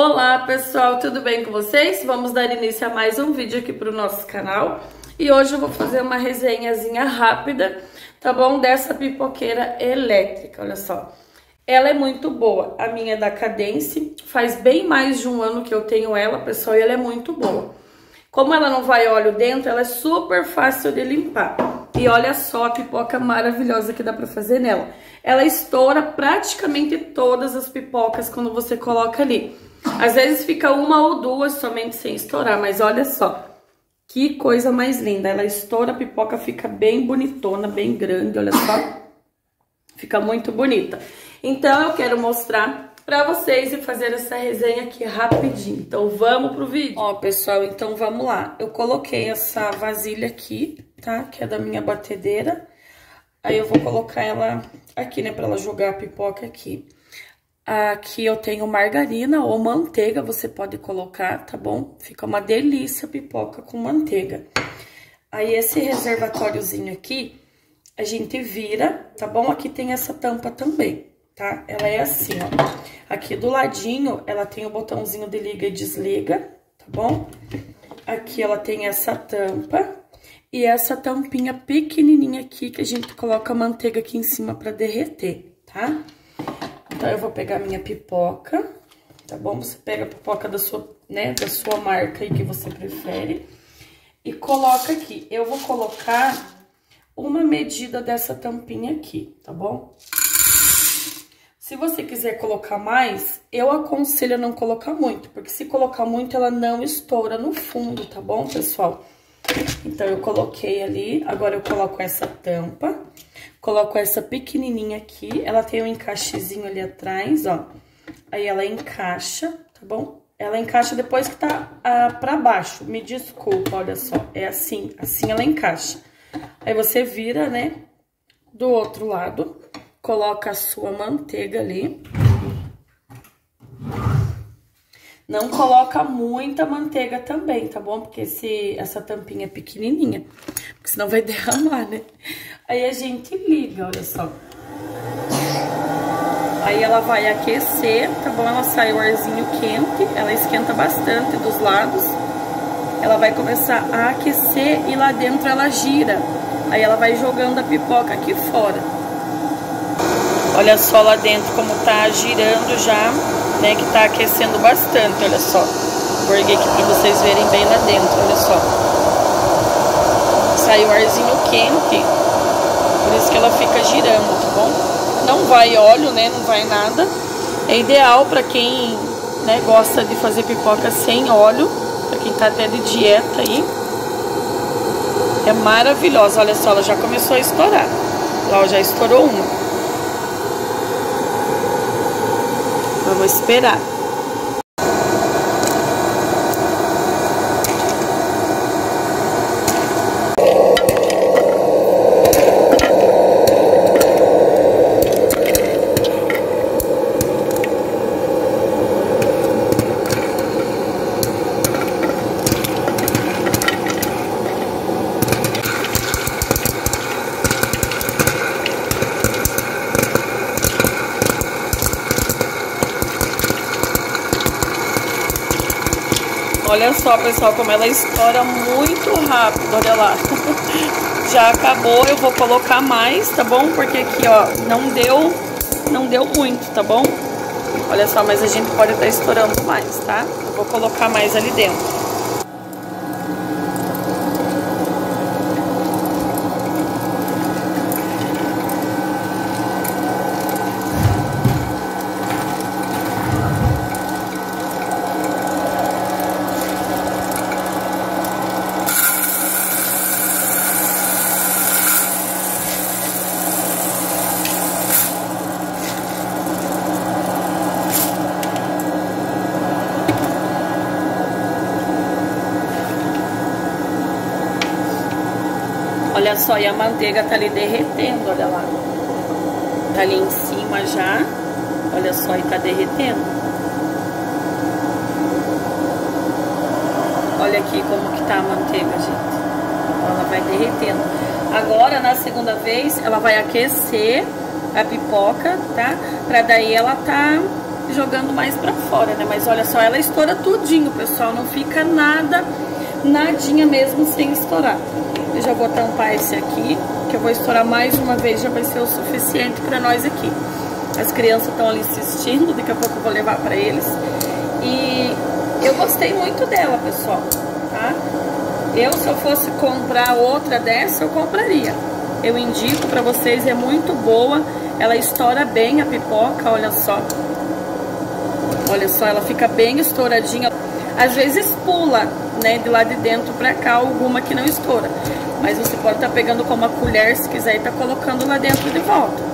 Olá pessoal, tudo bem com vocês? Vamos dar início a mais um vídeo aqui para o nosso canal. E hoje eu vou fazer uma resenhazinha rápida, tá bom? Dessa pipoqueira elétrica, olha só. Ela é muito boa, a minha é da Cadence, faz bem mais de um ano que eu tenho ela, pessoal, e ela é muito boa. Como ela não vai óleo dentro, ela é super fácil de limpar. E olha só a pipoca maravilhosa que dá pra fazer nela. Ela estoura praticamente todas as pipocas quando você coloca ali. Às vezes fica uma ou duas somente sem estourar, mas olha só. Que coisa mais linda. Ela estoura, a pipoca fica bem bonitona, bem grande, olha só. Fica muito bonita. Então eu quero mostrar pra vocês e fazer essa resenha aqui rapidinho. Então vamos pro vídeo? Ó, pessoal, então vamos lá. Eu coloquei essa vasilha aqui, tá? Que é da minha batedeira. Aí eu vou colocar ela aqui, né? Pra ela jogar a pipoca aqui. Aqui eu tenho margarina ou manteiga, você pode colocar, tá bom? Fica uma delícia a pipoca com manteiga. Aí esse reservatóriozinho aqui, a gente vira, tá bom? Aqui tem essa tampa também, tá? Ela é assim, ó. Aqui do ladinho, ela tem o botãozinho de liga e desliga, tá bom? Aqui ela tem essa tampa. E essa tampinha pequenininha aqui que a gente coloca a manteiga aqui em cima pra derreter, tá? Então, eu vou pegar minha pipoca, tá bom? Você pega a pipoca da sua, né, da sua marca aí que você prefere e coloca aqui. Eu vou colocar uma medida dessa tampinha aqui, tá bom? Se você quiser colocar mais, eu aconselho a não colocar muito, porque se colocar muito, ela não estoura no fundo, tá bom, pessoal? Então, eu coloquei ali, agora eu coloco essa tampa, coloco essa pequenininha aqui, ela tem um encaixezinho ali atrás, ó, aí ela encaixa, tá bom? Ela encaixa depois que tá pra baixo, me desculpa, olha só, é assim ela encaixa. Aí você vira, né, do outro lado, coloca a sua manteiga ali. Não coloca muita manteiga também, tá bom? Porque essa tampinha é pequenininha, porque senão vai derramar, né? Aí a gente liga, olha só. Aí ela vai aquecer, tá bom? Ela sai o arzinho quente, ela esquenta bastante dos lados. Ela vai começar a aquecer e lá dentro ela gira. Aí ela vai jogando a pipoca aqui fora. Olha só lá dentro como tá girando já. Né, que tá aquecendo bastante, olha só. Vou erguer aqui pra vocês verem bem lá dentro, olha só. Saiu um arzinho quente, por isso que ela fica girando, tá bom? Não vai óleo, né, não vai nada. É ideal pra quem, né, gosta de fazer pipoca sem óleo, pra quem tá até de dieta aí. É maravilhosa, olha só, ela já começou a estourar. Ela já estourou uma. Vamos esperar. Olha só, pessoal, como ela estoura muito rápido, olha lá. Já acabou, eu vou colocar mais, tá bom? Porque aqui, ó, não deu muito, tá bom? Olha só, mas a gente pode estar estourando mais, tá? Eu vou colocar mais ali dentro. Olha só, e a manteiga tá ali derretendo, olha lá. Tá ali em cima já. Olha só, e tá derretendo. Olha aqui como que tá a manteiga, gente. Ela vai derretendo. Agora, na segunda vez, ela vai aquecer a pipoca, tá? Pra daí ela tá jogando mais pra fora, né? Mas olha só, ela estoura tudinho, pessoal. Não fica nada, nadinha mesmo sem estourar. Eu já vou tampar esse aqui, que eu vou estourar mais uma vez, já vai ser o suficiente pra nós aqui. As crianças estão ali assistindo, daqui a pouco eu vou levar pra eles. E eu gostei muito dela, pessoal, tá? Eu, se eu fosse comprar outra dessa, eu compraria. Eu indico pra vocês, é muito boa. Ela estoura bem a pipoca, olha só. Olha só, ela fica bem estouradinha. Às vezes pula, né, de lá de dentro pra cá, alguma que não estoura. Mas você pode estar pegando com uma colher, se quiser, e tá colocando lá dentro de volta.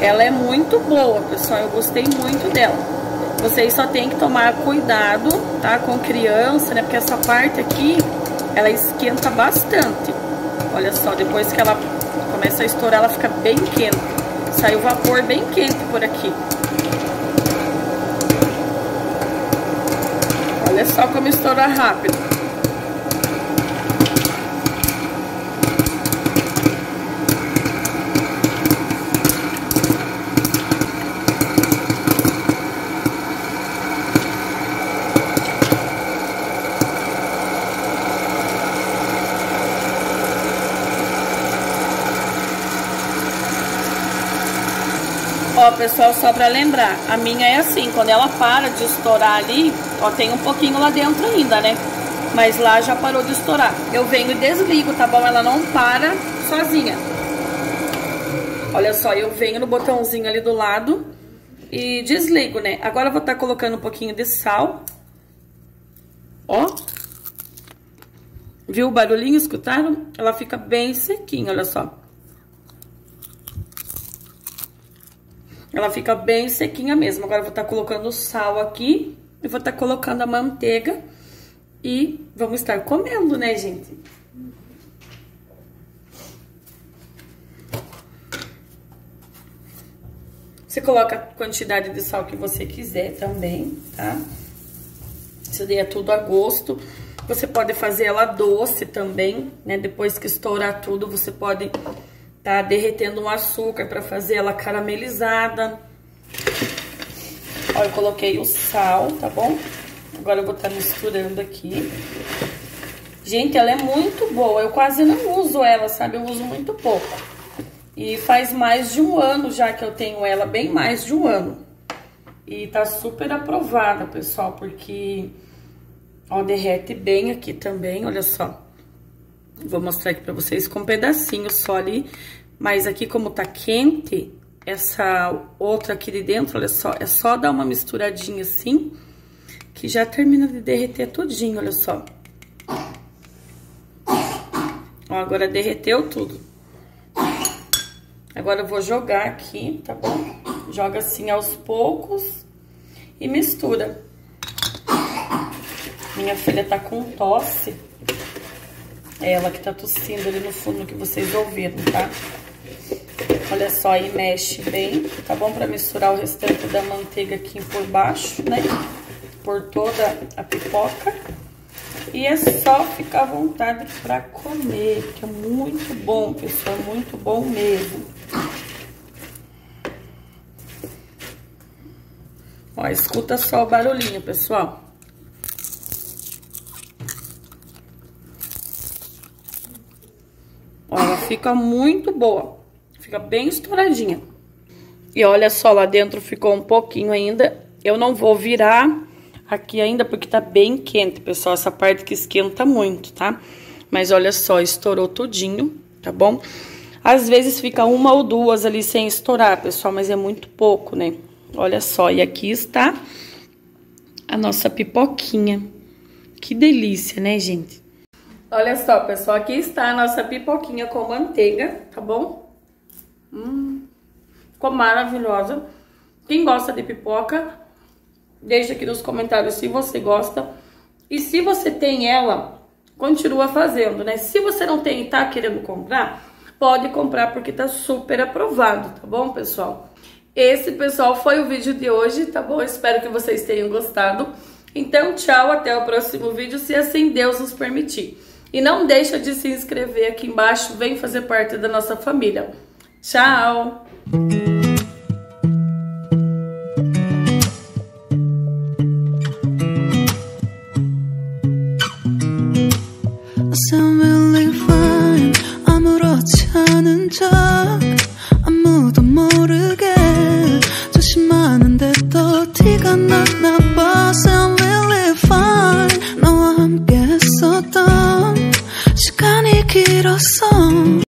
Ela é muito boa, pessoal. Eu gostei muito dela. Vocês só tem que tomar cuidado, tá, com criança, né, porque essa parte aqui, ela esquenta bastante. Olha só, depois que ela começa a estourar, ela fica bem quente. Saiu vapor bem quente por aqui. Olha só como estoura rápido. Ó, pessoal, só pra lembrar, a minha é assim, quando ela para de estourar ali, ó, tem um pouquinho lá dentro ainda, né? Mas lá já parou de estourar. Eu venho e desligo, tá bom? Ela não para sozinha. Olha só, eu venho no botãozinho ali do lado e desligo, né? Agora eu vou estar colocando um pouquinho de sal. Ó. Viu o barulhinho? Escutaram? Ela fica bem sequinha, olha só. Ela fica bem sequinha mesmo. Agora eu vou estar colocando o sal aqui. Eu vou estar colocando a manteiga. E vamos estar comendo, né, gente? Você coloca a quantidade de sal que você quiser também, tá? Isso daí é tudo a gosto. Você pode fazer ela doce também, né? Depois que estourar tudo, você pode... tá derretendo um açúcar pra fazer ela caramelizada. Ó, eu coloquei o sal, tá bom? Agora eu vou estar misturando aqui. Gente, ela é muito boa. Eu quase não uso ela, sabe? Eu uso muito pouco. E faz mais de um ano já que eu tenho ela, bem mais de um ano. E tá super aprovada, pessoal, porque... ó, derrete bem aqui também, olha só. Vou mostrar aqui pra vocês com um pedacinho só ali, mas aqui como tá quente, essa outra aqui de dentro, olha só, é só dar uma misturadinha assim, que já termina de derreter tudinho, olha só. Ó, agora derreteu tudo. Agora eu vou jogar aqui, tá bom? Joga assim aos poucos e mistura. Minha filha tá com tosse. É ela que tá tossindo ali no fundo, que vocês ouviram, tá? Olha só, aí mexe bem, tá bom? Pra misturar o restante da manteiga aqui por baixo, né? Por toda a pipoca. E é só ficar à vontade pra comer, que é muito bom, pessoal. Muito bom mesmo. Ó, escuta só o barulhinho, pessoal. Fica muito boa, fica bem estouradinha. E olha só, lá dentro ficou um pouquinho ainda. Eu não vou virar aqui ainda porque tá bem quente, pessoal. Essa parte que esquenta muito, tá? Mas olha só, estourou tudinho, tá bom? Às vezes fica uma ou duas ali sem estourar, pessoal, mas é muito pouco, né? Olha só, e aqui está a nossa pipoquinha. Que delícia, né, gente? Olha só, pessoal, aqui está a nossa pipoquinha com manteiga, tá bom? Ficou maravilhosa. Quem gosta de pipoca, deixa aqui nos comentários se você gosta. E se você tem ela, continua fazendo, né? Se você não tem e tá querendo comprar, pode comprar porque tá super aprovado, tá bom, pessoal? Esse, pessoal, foi o vídeo de hoje, tá bom? Espero que vocês tenham gostado. Então, tchau, até o próximo vídeo, se assim Deus nos permitir. E não deixa de se inscrever aqui embaixo, vem fazer parte da nossa família. Tchau! 아무도 모르게 조심하는데 또 티가 났나 봐 Sound really fine 너와 함께 했었던 시간이 길었어